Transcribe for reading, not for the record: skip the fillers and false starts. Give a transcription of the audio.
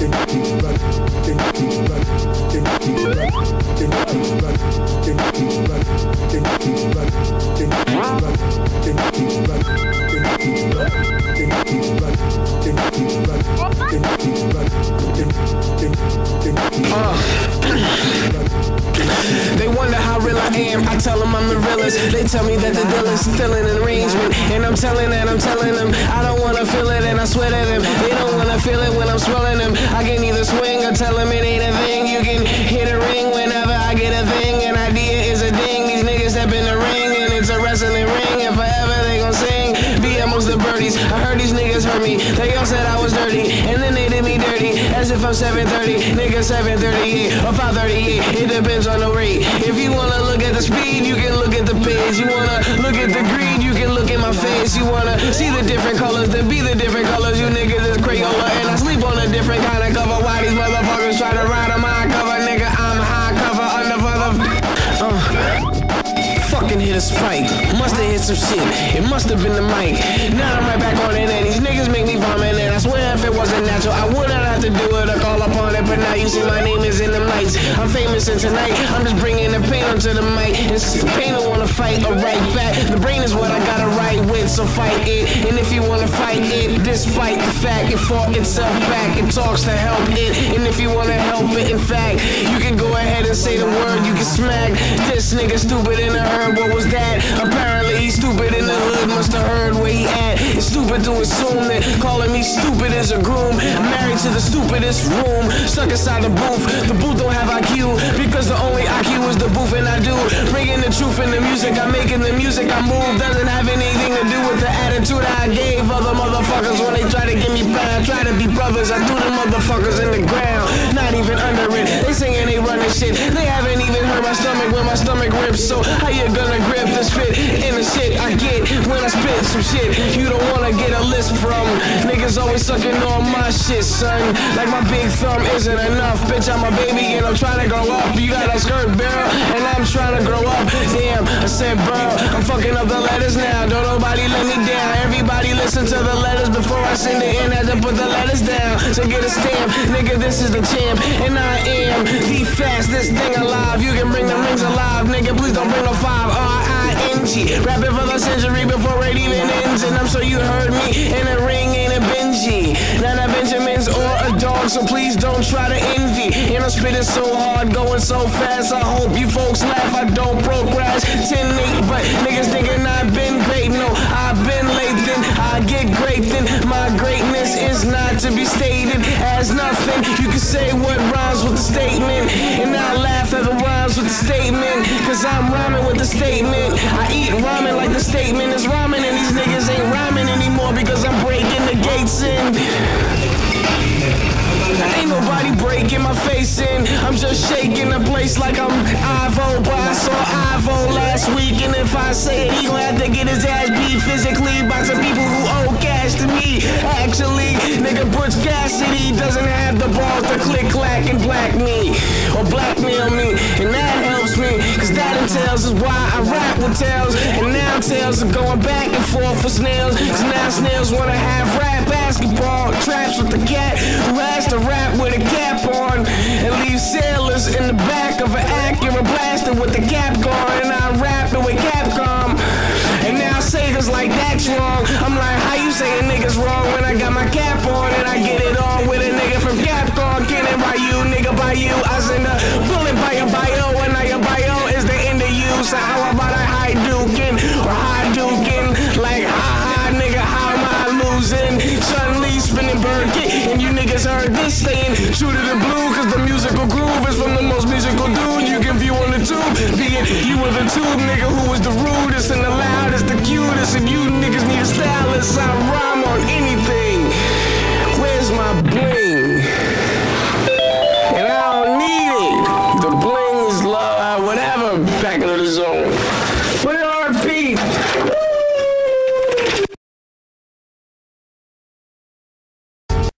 They wonder how real I am. I tell them I'm the realest. They tell me that the deal is still an arrangement, and I'm telling them I don't wanna feel it, and I swear to them they don't wanna feel it when I'm swelling them. I can either swing or tell them it ain't a thing. You can hit a ring whenever I get a thing. An idea is a ding. These niggas step in the ring and it's a wrestling ring, and forever they gon' sing. Be amongst the birdies. I heard these niggas hurt me. They all said I was dirty, and then they did me dirty. As if I'm 730, nigga 738 or 538. It depends on the rate. If you wanna look at the speed, you can look at the pace. You wanna look at the greed, you can look at my face. You wanna see the different colors, then be the different colors. You niggas is Crayola, and I sleep on a different kind of cover. Why these motherfuckers try to ride on my cover? Nigga, I'm high cover under motherfucker. Fucking hit a spike, musta hit some shit, it musta been the mic. Now I'm right back on it, and these niggas make me vomit. And I swear if it wasn't natural, I would not have to do it or call upon it. But now you see my name is in them lights. I'm famous, and tonight I'm just bringing the pain onto the mic. It's the pain I wanna fight, or right back. The brain is what I gotta write with, so fight it. And if you wanna fight it, despite the fact it fought itself back, it talks to help it. And if you wanna help it, in fact, you can go ahead and say the word. You can smack this nigga stupid in a hurry. What was that? Apparently he's stupid in the hood, must have heard where he at. It's stupid to assume that calling me stupid is a groom. I'm married to the stupidest room, stuck inside the booth. The booth don't have IQ, because the only IQ is the booth, and I do. Bringing the truth in the music, I'm making the music I move. Doesn't have anything to do with the attitude I gave other motherfuckers when they try to get me back. I try to be brothers, I threw them motherfuckers in the ground, not even under it. They singing, they running shit, they haven't even heard my stomach when my stomach rips. So how you gonna grip this fit in the shit I get when I spit some shit you don't wanna get a list from? Niggas always sucking on my shit, son, like my big thumb isn't enough. Bitch, I'm a baby and I'm trying to grow up. You got a skirt barrel and I'm trying to grow up. Damn, I said bro, I'm fucking up the letters now. Don't nobody let me down. Everybody listen to the letters before I send it in. Had to put the letters down to get a stamp. Nigga, this is the champ, and I am the fastest thing alive. You can bring the rings alive, nigga, please don't bring no fire. R-I-N-G, rapping for the century before it even ends. And I'm sure you heard me, in a ring ain't a Benji, not a Benjamin's or a dog, so please don't try to envy. And I'm spitting so hard, going so fast, I hope you folks laugh. I don't progress 10-8, but niggas thinking I've been great. No, I've been late, then I get great, then my greatness is not to be stated as nothing. You can say what rhymes with the statement, and I laugh at the rhymes with the statement, cause I'm rhyming with the statement. I eat ramen like the statement is ramen, and these niggas ain't rhyming anymore because I'm breaking the gates in. Ain't nobody breaking my face in. I'm just shaking the place like I'm Ivo. But I saw Ivo last week, and if I say it, he gon' have to get his ass beat physically by some people who owe cash to me. Actually, nigga, Butch Cassidy doesn't have the balls to click, clack, and black me, or blackmail me, and that helps me, cause that entails is why I rap with tails. And now tails are going back and forth for snails, cause now snails wanna have rap basketball traps with the cat who has to rap with a cap on, and leave sailors in the back of an Acura blaster with the cap gone. And I rap it with Capcom, and now Sega's like that's wrong. I'm like, how you saying niggas wrong when I got my cap on? And I get it on with a nigga from Capcom. Get it by you, nigga, by you. I send a bullet by your bio, and now your bio is the end of you. So how about a high dukin or high dukin? Like ha ha, nigga, how am I losing? Suddenly spinning Burkett, and you niggas heard this thing. True to the blue, cause the musical groove is from the most musical dude you can view on the tube. Be it you were the tube, nigga, who was the rudest and the loudest, the cutest, and you niggas need a stylist. I rhyme on anything. Where's my bling?